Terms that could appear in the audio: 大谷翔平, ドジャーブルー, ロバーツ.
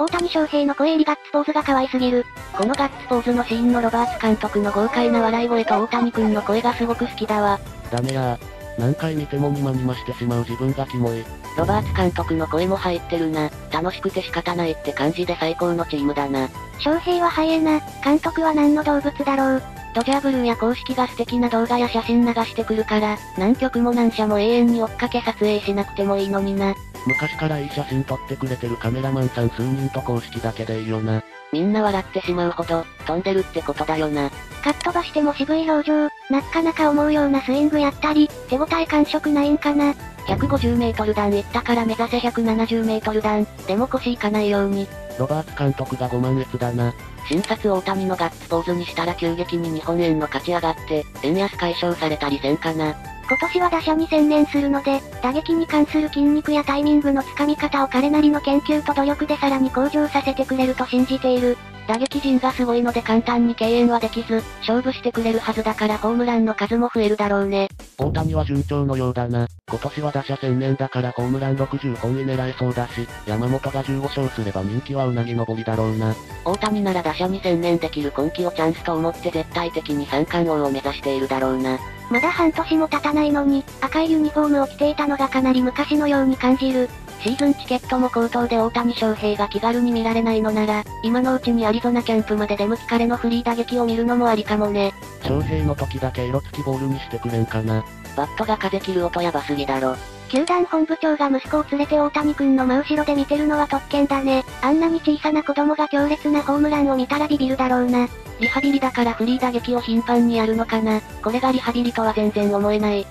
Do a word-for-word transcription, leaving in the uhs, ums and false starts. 大谷翔平の声入りガッツポーズが可愛すぎる。このガッツポーズのシーンのロバーツ監督の豪快な笑い声と大谷くんの声がすごく好きだわ。ダメやー。何回見てもにまにましてしまう自分がキモい。ロバーツ監督の声も入ってるな。楽しくて仕方ないって感じで最高のチームだな。翔平はハイエナ、監督は何の動物だろう。ドジャーブルーや公式が素敵な動画や写真流してくるから、何曲も何社も永遠に追っかけ撮影しなくてもいいのにな。昔からいい写真撮ってくれてるカメラマンさん数人と公式だけでいいよな。みんな笑ってしまうほど、飛んでるってことだよな。かっ飛ばしても渋い表情、なかなか思うようなスイングやったり、手応え感触ないんかな。ひゃくごじゅうメートル弾いったから目指せひゃくななじゅうメートル弾、でも腰いかないように。ロバーツ監督がご満悦だな。新察大谷のガッツポーズにしたら急激に日本円の勝ち上がって、円安解消されたりせんかな。今年は打者に専念するので、打撃に関する筋肉やタイミングのつかみ方を彼なりの研究と努力でさらに向上させてくれると信じている。打撃陣がすごいので簡単に敬遠はできず、勝負してくれるはずだからホームランの数も増えるだろうね。大谷は順調のようだな。今年は打者専念だからホームランろくじゅっぽん狙えそうだし、山本がじゅうごしょうすれば人気はうなぎ登りだろうな。大谷なら打者に専念できる今季をチャンスと思って絶対的に三冠王を目指しているだろうな。まだ半年も経たないのに、赤いユニフォームを着ていたのがかなり昔のように感じる。シーズンチケットも高騰で大谷翔平が気軽に見られないのなら、今のうちにアリゾナキャンプまで出向き彼のフリー打撃を見るのもありかもね。翔平の時だけ色付きボールにしてくれんかな。バットが風切る音やばすぎだろ。球団本部長が息子を連れて大谷くんの真後ろで見てるのは特権だね。あんなに小さな子供が強烈なホームランを見たらビビるだろうな。リハビリだからフリー打撃を頻繁にやるのかな。これがリハビリとは全然思えない。